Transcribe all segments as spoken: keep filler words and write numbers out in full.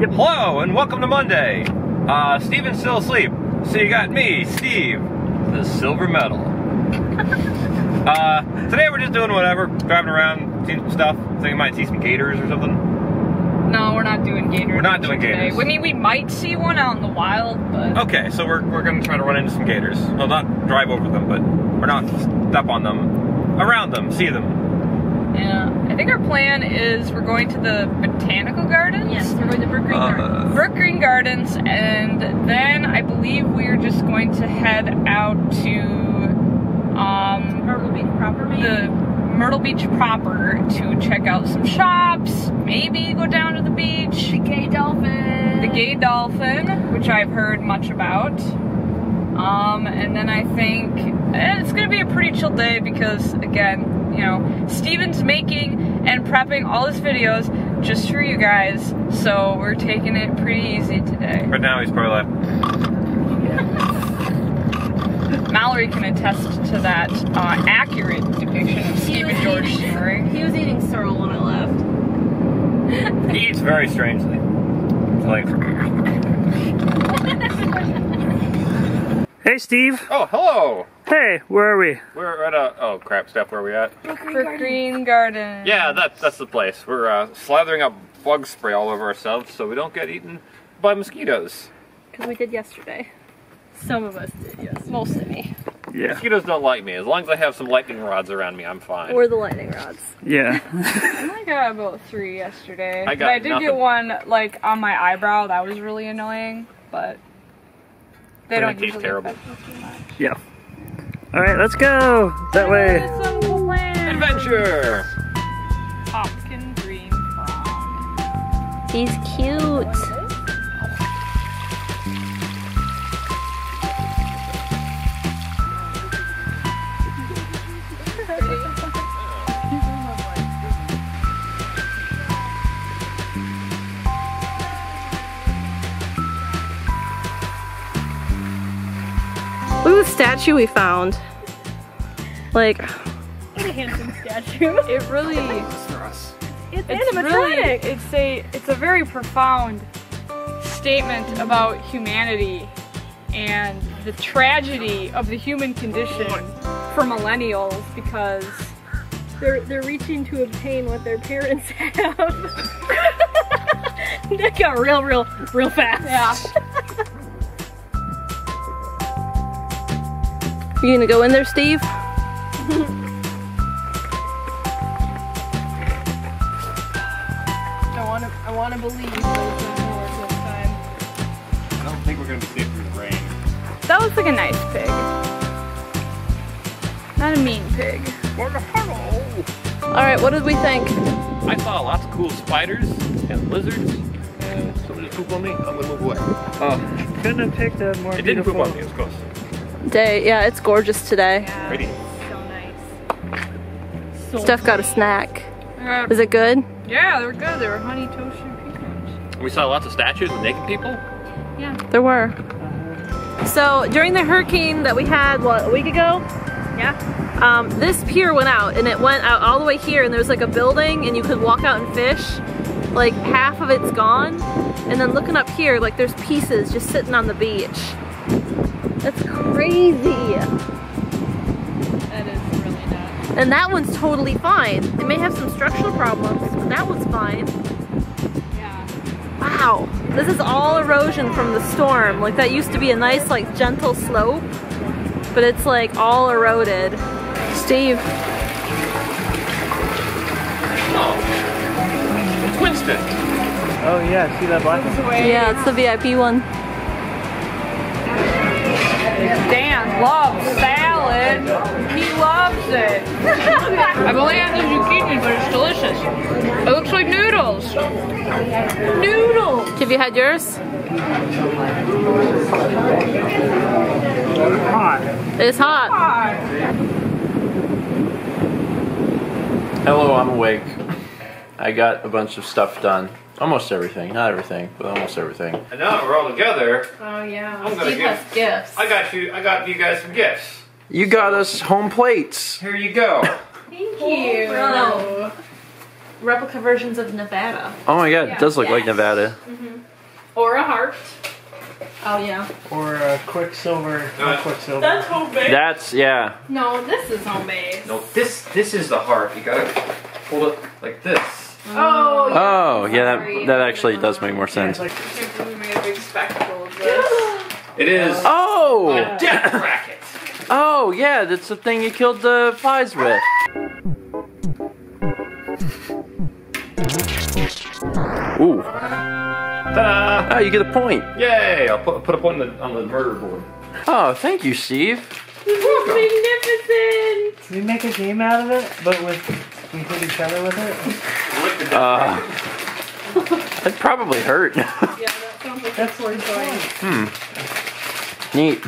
Yep. Hello and welcome to Monday. Uh, Steven's still asleep, so you got me, Steve, the silver medal. uh, today we're just doing whatever, driving around, seeing some stuff. I think we might see some gators or something. No, we're not doing gators. We're not doing today. gators. I mean, we might see one out in the wild, but... Okay, so we're, we're going to try to run into some gators. Well, not drive over them, but we're not step on them, around them, see them. Yeah, I think our plan is we're going to the Botanical Gardens. Yes, we're going to Brookgreen uh, Gardens. Brookgreen Gardens, and then I believe we're just going to head out to um, Myrtle Beach proper, maybe? The Myrtle Beach proper to check out some shops, maybe go down to the beach. The Gay Dolphin. The Gay Dolphin, which I've heard much about. Um, and then I think eh, it's going to be a pretty chill day because, again, you know, Steven's making and prepping all his videos just for you guys, so we're taking it pretty easy today. Right now he's probably like... Mallory can attest to that uh, accurate depiction of Steve and George snoring. He was eating sorrel when I left. He eats very strangely. It's like... Hey, Steve. Oh, hello. Hey, where are we? We're at a, oh crap, Steph, where are we at? Brookgreen Gardens. Yeah, that's, that's the place. We're uh, slathering up bug spray all over ourselves so we don't get eaten by mosquitoes. Because we did yesterday. Some of us did, yes. Mostly me. Yeah. Mosquitoes don't like me. As long as I have some lightning rods around me, I'm fine. Or the lightning rods. Yeah. I only got about three yesterday. I got But I did nothing. get one, like, on my eyebrow. That was really annoying, but they but don't taste usually terrible. Too much. Yeah. All right, let's go that way. Adventure. Hopkin Green Frog. He's cute. Look at the statue we found. Like, what a handsome statue. It really it's, it's animatronic. Really, it's a it's a very profound statement about humanity and the tragedy of the human condition for millennials, because they're they're reaching to obtain what their parents have. That got real real real fast. Yeah. You gonna go in there, Steve? I want to. I want to believe that it's gonna work this time. I don't think we're gonna be safe through the rain. That looks like a nice pig. Not a mean pig. All right, what did we think? I saw lots of cool spiders and lizards. And somebody pooped on me. I'm gonna move away. Oh, couldn't have picked a more. It didn't poop on me. It was close. Day, yeah, it's gorgeous today. Yeah, pretty. So nice. So Steph got a snack. Uh, Was it good? Yeah, they were good. They were honey toasted peanuts. We saw lots of statues of naked people. Yeah, there were. So during the hurricane that we had, what, a week ago? Yeah. Um, this pier went out, and it went out all the way here, and there was like a building, and you could walk out and fish. Like half of it's gone, and then looking up here, like there's pieces just sitting on the beach. That's crazy. That is really nice. And that one's totally fine. It may have some structural problems, but that one's fine. Yeah. Wow. This is all erosion from the storm. Like that used to be a nice, like, gentle slope, but it's like all eroded. Steve. Oh, it's Winston. Oh yeah, see that black one? Yeah, it's the V I P one. Dan loves salad. He loves it. I've only had the zucchini, but it's delicious. It looks like noodles. Noodles! Have you had yours? It's hot. It's hot. Hello, I'm awake. I got a bunch of stuff done. Almost everything, not everything, but almost everything. And now we're all together. Oh yeah. I'm gonna give gifts. I got you. I got you guys some gifts. You so, got us home plates. Here you go. Thank oh, you. Bro. Replica versions of Nevada. Oh my God, yeah. It does look yes. like Nevada. Mm-hmm. Or a heart. Oh, yeah. Or a Quicksilver. No, Quicksilver. That's homemade. That's, yeah. No, this is homemade. No, this this is the heart. You gotta hold it like this. Oh, yeah. Oh, yeah, that, that actually does make more sense. Yeah, it's like, we made a big spectacle of this. It is. Oh! A death racket. Oh, yeah, that's the thing you killed the flies with. Ooh. Ta-da! Oh, you get a point. Yay! I'll put, put a point on the, on the murder board. Oh, thank you, Steve. This is magnificent! Can we make a game out of it, but with, we hit each other with it? Uh, that'd probably hurt. Yeah, that sounds like that's worth going. Hmm. Neat.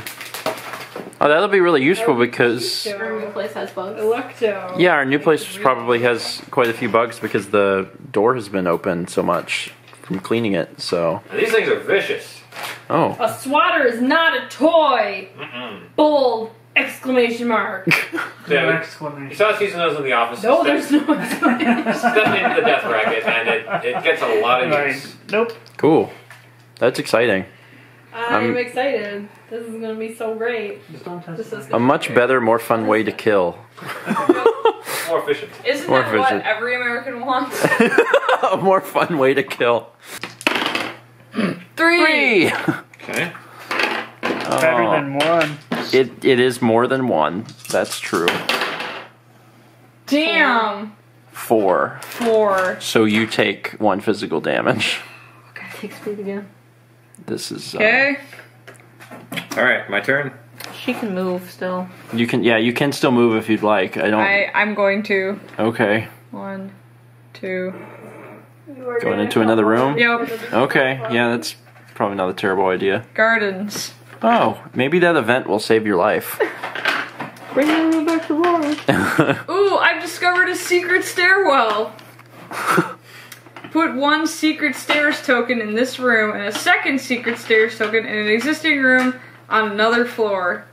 Oh, that'll be really useful because our new place has bugs. Electo. Yeah, our new place probably has quite a few bugs because the door has been open so much from cleaning it. So these things are vicious. Oh. A swatter is not a toy. Mm-mm. Bold exclamation mark. Yeah, exclamation. You saw us using those in the office. No, there's no exclamation. It's definitely into the death racket, and it, it gets a lot of use. Nope. Cool. That's exciting. I'm, I'm excited. This is going to be so great. This is a much better, more fun way to kill. More efficient. Isn't more that efficient. What every American wants? A more fun way to kill. Three! Three. Okay. Uh, better than one. It, it is more than one. That's true. Damn! Four. Four. So you take one physical damage. Okay, take speed again. This is... Okay. Uh, Alright, my turn. She can move still. You can, yeah, you can still move if you'd like. I don't... I, I'm going to. Okay. One, two... Going into another room? Yep. Okay, yeah, that's probably not a terrible idea. Gardens. Oh, maybe that event will save your life. Bring it back to life. Ooh, I've discovered a secret stairwell. Put one secret stairs token in this room and a second secret stairs token in an existing room on another floor.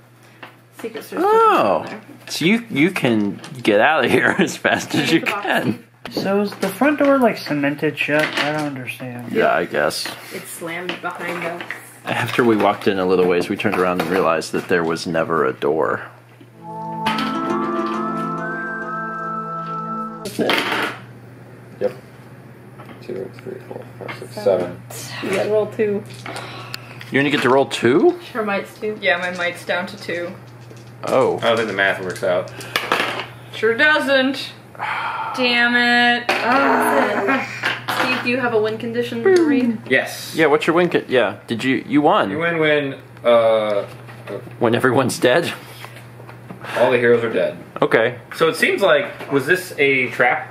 Secret stairs oh, token so you you can get out of here as fast as you can. So is the front door like cemented shut? I don't understand. Yeah, I guess. It's slammed behind us. After we walked in a little ways, we turned around and realized that there was never a door. That's it. Yep. Two, three, four, five, six, seven. seven. You gotta roll two. You're gonna get to roll two? Sure, might's two. Yeah, my might's down to two. Oh. I don't think the math works out. Sure doesn't. Damn it. Oh. Steve, do you have a win condition to read? Yes. Yeah, what's your win? Con yeah, did you. You won. You win when. Uh, when everyone's dead? All the heroes are dead. Okay. So it seems like. Was this a trap?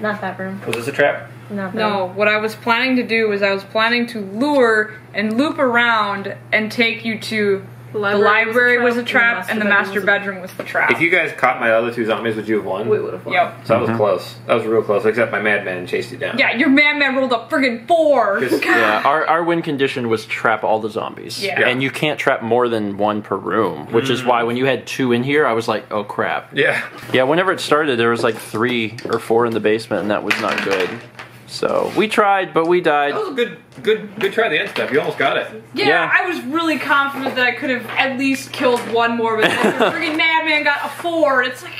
Not that room. Was this a trap? Nothing. No, what I was planning to do was I was planning to lure and loop around and take you to the library, the library was a trap, and the master, and the master bedroom, bedroom was the trap. If you guys caught my other two zombies, would you have won? We would have won. Yep. So that was close. That was real close, except my madman chased you down. Yeah, your madman rolled a friggin' four! Yeah, our, our win condition was trap all the zombies. Yeah. Yeah. And you can't trap more than one per room, which mm. is why when you had two in here, I was like, oh crap. Yeah. Yeah, whenever it started, there was like three or four in the basement, and that was not good. So we tried, but we died. That was a good, good, good try. The end step. You almost got it. Yeah, yeah, I was really confident that I could have at least killed one more, but the freaking madman got a four. And it's like,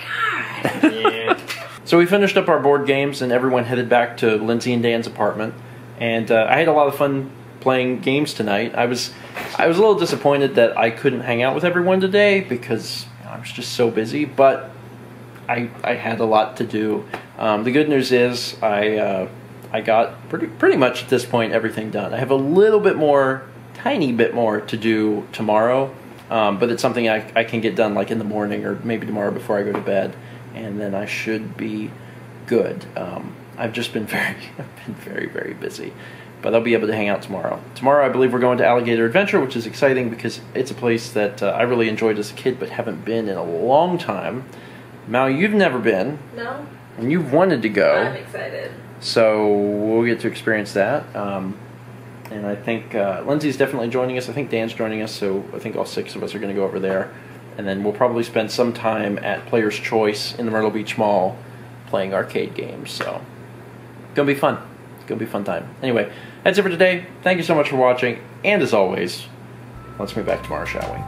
God. Yeah. So we finished up our board games, and everyone headed back to Lindsey and Dan's apartment. And uh, I had a lot of fun playing games tonight. I was, I was a little disappointed that I couldn't hang out with everyone today because I was just so busy. But I, I had a lot to do. Um, the good news is I. Uh, I got pretty, pretty much at this point everything done. I have a little bit more, tiny bit more to do tomorrow, um, but it's something I, I can get done like in the morning or maybe tomorrow before I go to bed, and then I should be good. Um, I've just been very, I've been very, very busy, but I'll be able to hang out tomorrow. Tomorrow I believe we're going to Alligator Adventure, which is exciting because it's a place that uh, I really enjoyed as a kid but haven't been in a long time. Mal, you've never been. No. And you've wanted to go. I'm excited. So we'll get to experience that, um, and I think uh, Lindsey's definitely joining us. I think Dan's joining us, so I think all six of us are going to go over there, and then we'll probably spend some time at Player's Choice in the Myrtle Beach Mall playing arcade games. So it's going to be fun. It's gonna be a fun time. Anyway, that's it for today. Thank you so much for watching, and as always, let's meet back tomorrow, shall we?